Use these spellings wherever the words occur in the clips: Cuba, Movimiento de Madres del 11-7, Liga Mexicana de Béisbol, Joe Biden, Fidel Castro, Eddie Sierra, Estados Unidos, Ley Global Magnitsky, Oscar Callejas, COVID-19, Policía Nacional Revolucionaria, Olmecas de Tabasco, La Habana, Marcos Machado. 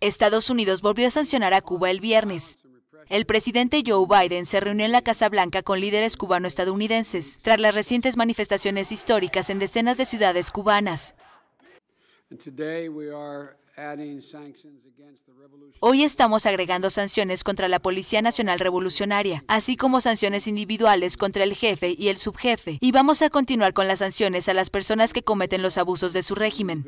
Estados Unidos volvió a sancionar a Cuba el viernes. El presidente Joe Biden se reunió en la Casa Blanca con líderes cubano-estadounidenses tras las recientes manifestaciones históricas en decenas de ciudades cubanas. Hoy estamos agregando sanciones contra la Policía Nacional Revolucionaria, así como sanciones individuales contra el jefe y el subjefe, y vamos a continuar con las sanciones a las personas que cometen los abusos de su régimen.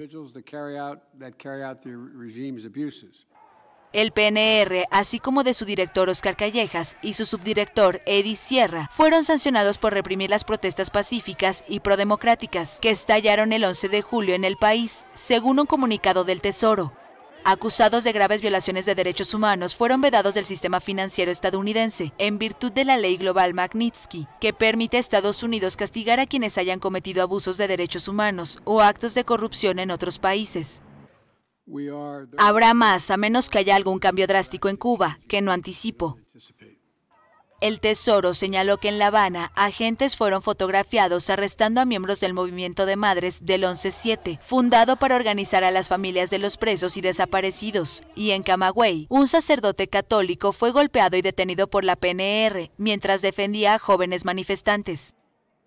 El PNR, así como de su director Oscar Callejas y su subdirector Eddie Sierra, fueron sancionados por reprimir las protestas pacíficas y prodemocráticas que estallaron el 11 de julio en el país, según un comunicado del Tesoro. Acusados de graves violaciones de derechos humanos, fueron vedados del sistema financiero estadounidense en virtud de la Ley Global Magnitsky, que permite a Estados Unidos castigar a quienes hayan cometido abusos de derechos humanos o actos de corrupción en otros países. Habrá más, a menos que haya algún cambio drástico en Cuba, que no anticipo. El Tesoro señaló que en La Habana, agentes fueron fotografiados arrestando a miembros del Movimiento de Madres del 11-7, fundado para organizar a las familias de los presos y desaparecidos. Y en Camagüey, un sacerdote católico fue golpeado y detenido por la PNR, mientras defendía a jóvenes manifestantes.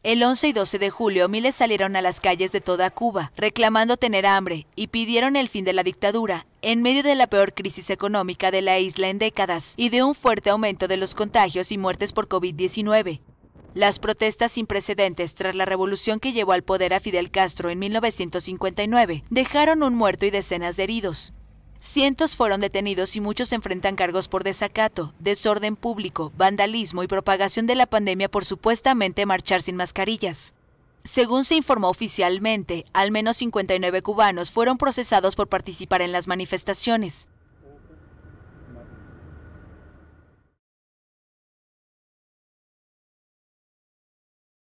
El 11 y 12 de julio, miles salieron a las calles de toda Cuba, reclamando tener hambre, y pidieron el fin de la dictadura, en medio de la peor crisis económica de la isla en décadas, y de un fuerte aumento de los contagios y muertes por COVID-19. Las protestas sin precedentes tras la revolución que llevó al poder a Fidel Castro en 1959, dejaron un muerto y decenas de heridos. Cientos fueron detenidos y muchos enfrentan cargos por desacato, desorden público, vandalismo y propagación de la pandemia por supuestamente marchar sin mascarillas. Según se informó oficialmente, al menos 59 cubanos fueron procesados por participar en las manifestaciones.